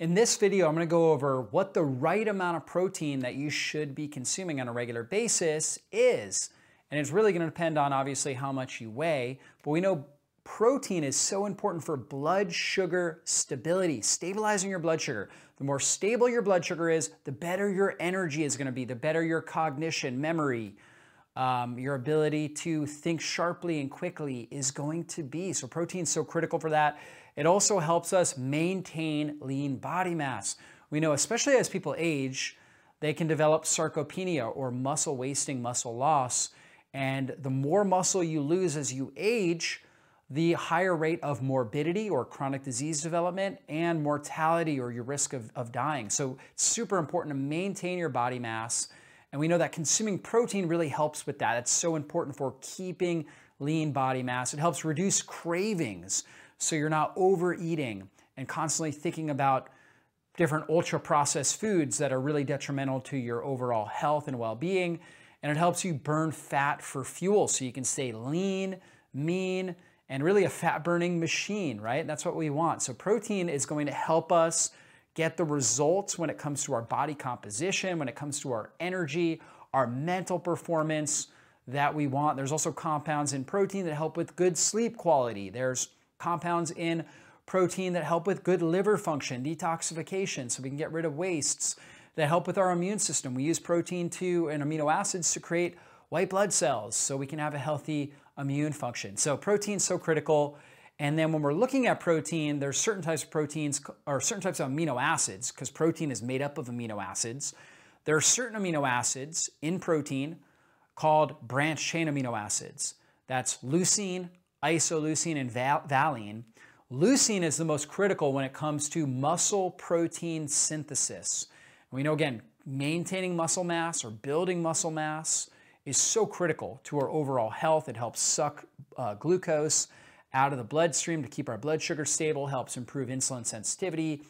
In this video, I'm going to go over what the right amount of protein that you should be consuming on a regular basis is. And it's really going to depend on obviously how much you weigh, but we know protein is so important for blood sugar stability, stabilizing your blood sugar. The more stable your blood sugar is, the better your energy is going to be, the better your cognition, memory, your ability to think sharply and quickly is going to be. So protein is so critical for that. It also helps us maintain lean body mass. We know, especially as people age, they can develop sarcopenia or muscle wasting, muscle loss. And the more muscle you lose as you age, the higher rate of morbidity or chronic disease development and mortality or your risk of dying. So it's super important to maintain your body mass. And we know that consuming protein really helps with that. It's so important for keeping lean body mass. It helps reduce cravings so you're not overeating and constantly thinking about different ultra-processed foods that are really detrimental to your overall health and well-being. And it helps you burn fat for fuel so you can stay lean, mean, and really a fat-burning machine, right? That's what we want. So protein is going to help us get the results when it comes to our body composition, when it comes to our energy, our mental performance that we want. There's also compounds in protein that help with good sleep quality. There's compounds in protein that help with good liver function, detoxification, so we can get rid of wastes, that help with our immune system. We use protein and amino acids to create white blood cells so we can have a healthy immune function. So protein's so critical. And then when we're looking at protein, there's certain types of proteins or certain types of amino acids, because protein is made up of amino acids. There are certain amino acids in protein called branch chain amino acids. That's leucine, isoleucine, and valine. Leucine is the most critical when it comes to muscle protein synthesis. And we know, again, maintaining muscle mass or building muscle mass is so critical to our overall health. It helps suck glucose out of the bloodstream to keep our blood sugar stable, helps improve insulin sensitivity.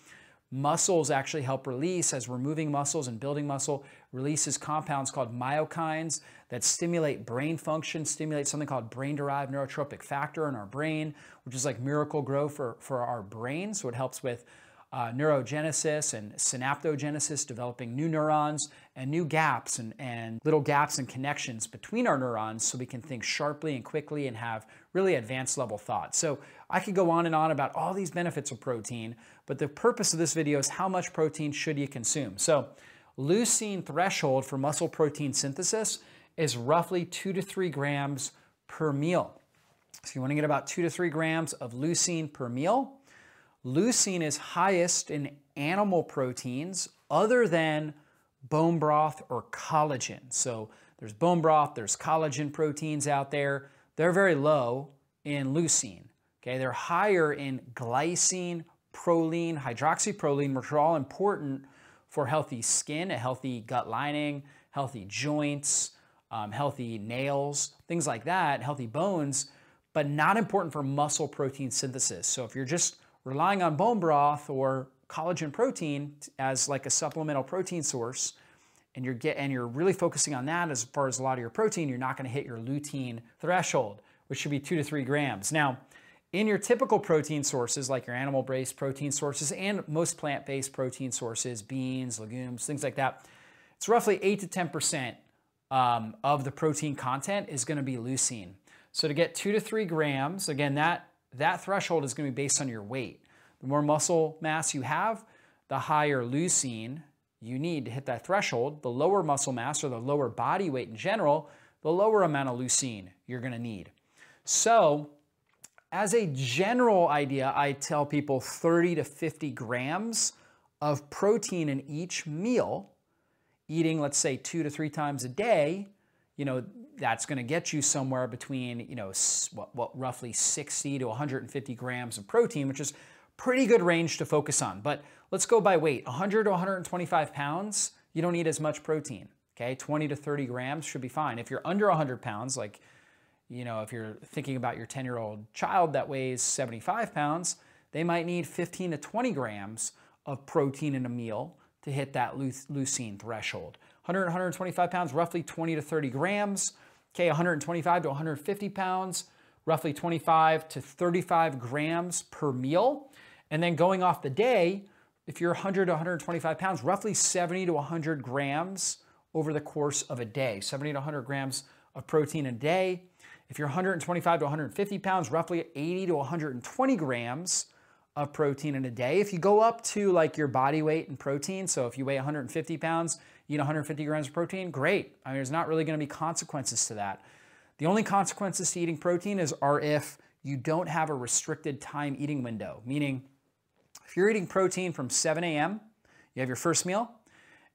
Muscles actually help release, as we're moving muscles and building muscle, releases compounds called myokines that stimulate brain function, stimulate something called brain-derived neurotropic factor in our brain, which is like Miracle-Gro for our brain. So it helps with neurogenesis and synaptogenesis, developing new neurons and new gaps and little gaps and connections between our neurons so we can think sharply and quickly and have really advanced level thought. So I could go on and on about all these benefits of protein, but the purpose of this video is how much protein should you consume. So leucine threshold for muscle protein synthesis is roughly 2 to 3 grams per meal. So you want to get about 2 to 3 grams of leucine per meal. Leucine is highest in animal proteins other than bone broth or collagen. So there's bone broth, there's collagen proteins out there. They're very low in leucine. Okay, they're higher in glycine, proline, hydroxyproline, which are all important for healthy skin, a healthy gut lining, healthy joints, healthy nails, things like that, healthy bones, but not important for muscle protein synthesis. So if you're just relying on bone broth or collagen protein as like a supplemental protein source, and you're really focusing on that as far as a lot of your protein, you're not going to hit your lutein threshold, which should be 2 to 3 grams. Now, in your typical protein sources, like your animal-based protein sources and most plant-based protein sources, beans, legumes, things like that, it's roughly 8 to 10% of the protein content is going to be leucine. So to get 2 to 3 grams, again, that threshold is going to be based on your weight. The more muscle mass you have, the higher leucine you need to hit that threshold. The lower muscle mass or the lower body weight in general, the lower amount of leucine you're going to need. So as a general idea, I tell people 30 to 50 grams of protein in each meal, eating, let's say, 2 to 3 times a day, you know, that's going to get you somewhere between, you know, roughly 60 to 150 grams of protein, which is pretty good range to focus on. But let's go by weight. 100 to 125 pounds, you don't need as much protein, okay? 20 to 30 grams should be fine. If you're under 100 pounds, like, you know, if you're thinking about your 10-year-old child that weighs 75 pounds, they might need 15 to 20 grams of protein in a meal to hit that leucine threshold. 100 to 125 pounds, roughly 20 to 30 grams. Okay, 125 to 150 pounds, roughly 25 to 35 grams per meal. And then going off the day, if you're 100 to 125 pounds, roughly 70 to 100 grams over the course of a day, 70 to 100 grams of protein a day. If you're 125 to 150 pounds, roughly 80 to 120 grams of protein in a day. If you go up to like your body weight and protein, so if you weigh 150 pounds, eat 150 grams of protein, great. I mean, there's not really going to be consequences to that. The only consequences to eating protein are if you don't have a restricted time eating window, meaning if you're eating protein from 7 a.m., you have your first meal,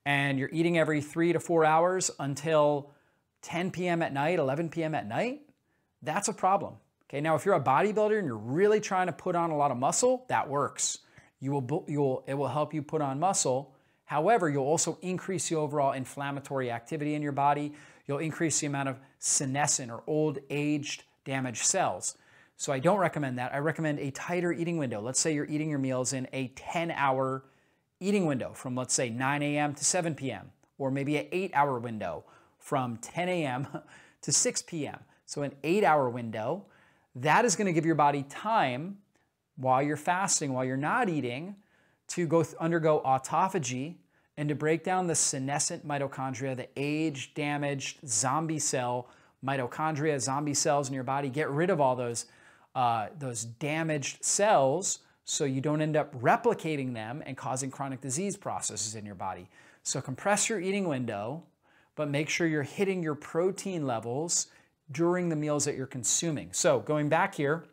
and you're eating every 3 to 4 hours until 10 p.m. at night, 11 p.m. at night, that's a problem. Okay, now if you're a bodybuilder and you're really trying to put on a lot of muscle, that works. It will help you put on muscle. However, you'll also increase the overall inflammatory activity in your body. You'll increase the amount of senescent or old aged damaged cells. So I don't recommend that. I recommend a tighter eating window. Let's say you're eating your meals in a 10-hour eating window from, let's say, 9 a.m. to 7 p.m. or maybe an 8-hour window from 10 a.m. to 6 p.m. So an 8-hour window, that is going to give your body time while you're fasting, while you're not eating, to go undergo autophagy and to break down the senescent mitochondria, the aged, damaged, zombie cell mitochondria, zombie cells in your body. Get rid of all those damaged cells so you don't end up replicating them and causing chronic disease processes in your body. So compress your eating window, but make sure you're hitting your protein levels during the meals that you're consuming. So going back here,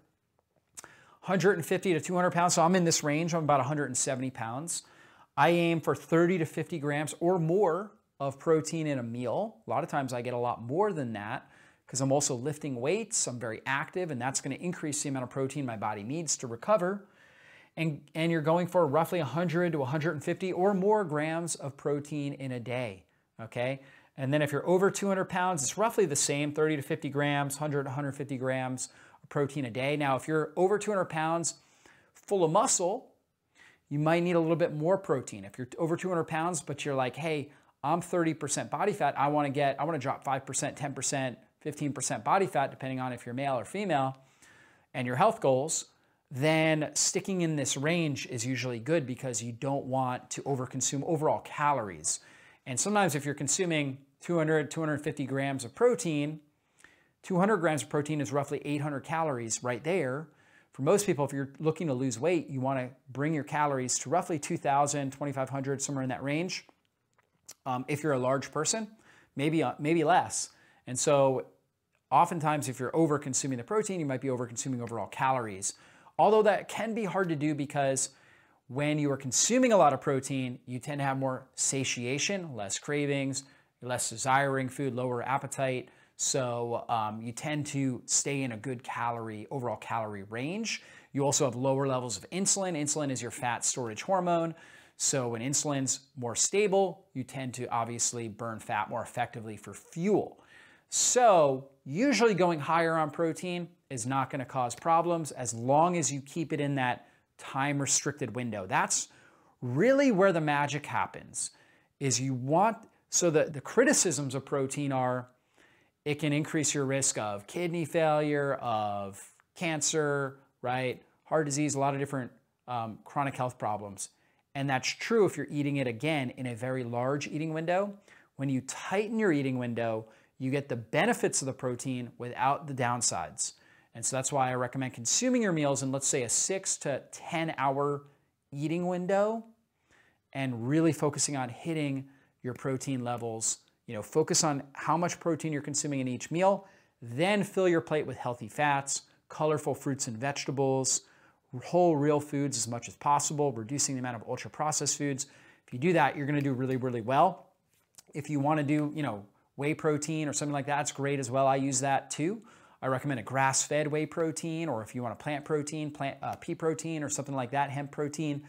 150 to 200 pounds. So I'm in this range. I'm about 170 pounds. I aim for 30 to 50 grams or more of protein in a meal. A lot of times I get a lot more than that because I'm also lifting weights. I'm very active, and that's going to increase the amount of protein my body needs to recover. And you're going for roughly 100 to 150 or more grams of protein in a day. Okay. And then if you're over 200 pounds, it's roughly the same, 30 to 50 grams, 100 to 150 grams of protein a day. Now, if you're over 200 pounds full of muscle, you might need a little bit more protein. If you're over 200 pounds, but you're like, hey, I'm 30% body fat, I want to drop 5%, 10%, 15% body fat, depending on if you're male or female, and your health goals, then sticking in this range is usually good because you don't want to overconsume overall calories. And sometimes if you're consuming 200, 250 grams of protein, 200 grams of protein is roughly 800 calories right there. For most people, if you're looking to lose weight, you want to bring your calories to roughly 2,000, 2,500, somewhere in that range. If you're a large person, maybe less. And so oftentimes if you're over consuming the protein, you might be over consuming overall calories. Although that can be hard to do because when you are consuming a lot of protein, you tend to have more satiation, less cravings, less desiring food, lower appetite. So you tend to stay in a good overall calorie range. You also have lower levels of insulin. Insulin is your fat storage hormone. So when insulin's more stable, you tend to obviously burn fat more effectively for fuel. So usually going higher on protein is not going to cause problems as long as you keep it in that time-restricted window. That's really where the magic happens. So the criticisms of protein are it can increase your risk of kidney failure, of cancer, right? Heart disease, a lot of different chronic health problems. And that's true if you're eating it, again, in a very large eating window. When you tighten your eating window, you get the benefits of the protein without the downsides. And so that's why I recommend consuming your meals in, let's say, a 6 to 10-hour eating window and really focusing on hitting your protein levels. You know, focus on how much protein you're consuming in each meal, then fill your plate with healthy fats, colorful fruits and vegetables, whole real foods as much as possible, reducing the amount of ultra processed foods. If you do that, you're going to do really, really well. If you want to do, you know, whey protein or something like that, it's great as well. I use that too. I recommend a grass-fed whey protein, or if you want a plant protein, pea protein or something like that, hemp protein,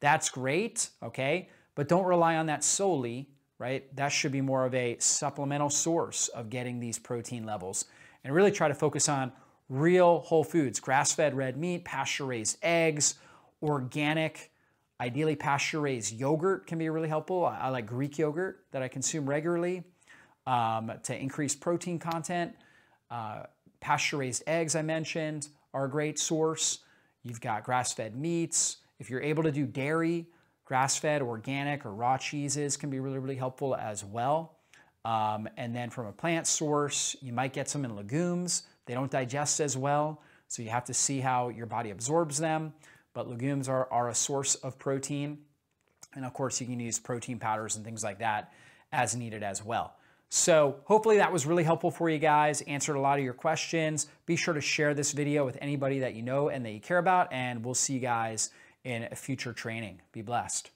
that's great. Okay. But don't rely on that solely, right? That should be more of a supplemental source of getting these protein levels, and really try to focus on real whole foods, grass-fed red meat, pasture-raised eggs, organic, ideally pasture-raised yogurt can be really helpful. I like Greek yogurt that I consume regularly to increase protein content. Pasture-raised eggs I mentioned are a great source. You've got grass-fed meats. If you're able to do dairy, Grass-fed, organic, or raw cheeses can be really, really helpful as well. And then from a plant source, you might get some in legumes. They don't digest as well, so you have to see how your body absorbs them. But legumes are a source of protein. And of course, you can use protein powders and things like that as needed as well. So hopefully that was really helpful for you guys, answered a lot of your questions. Be sure to share this video with anybody that you know and that you care about, and we'll see you guys in a future training. Be blessed.